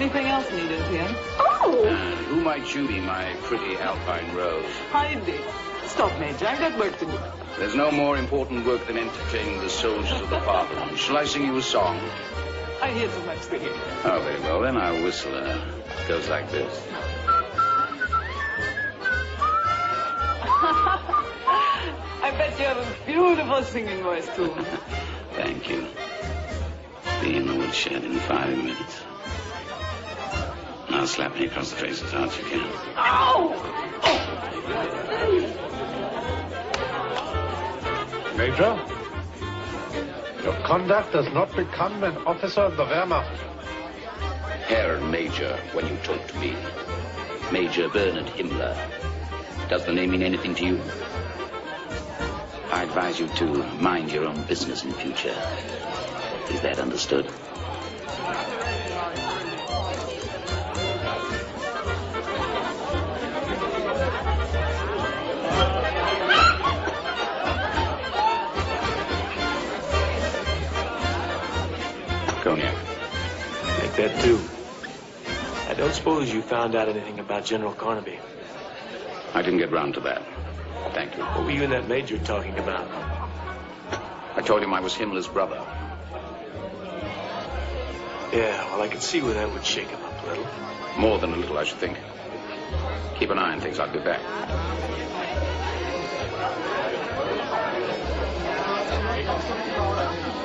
anything else needed here? Oh! Who might you be, my pretty Alpine Rose? Hide it. Stop, Major. I've got work to do. There's no more important work than entertaining the soldiers of the fatherland. Shall I sing you a song? I hear too much to hear. Oh, very well. Then I'll whistle her. It goes like this. I bet you have a beautiful singing voice, too. Thank you. Be in the woodshed in 5 minutes. Now slap me across the face as hard as you can. Ow! Oh. Major, your conduct does not become an officer of the Wehrmacht. Herr Major, when you talk to me, Major Bernard Himmler, does the name mean anything to you? I advise you to mind your own business in future. Is that understood? Cognac. Take that, too. I don't suppose you found out anything about General Carnaby. I didn't get round to that. Thank you. What were you and that major talking about? I told him I was Himmler's brother. Yeah, well, I could see where that would shake him up a little. More than a little, I should think. Keep an eye on things. I'll be back.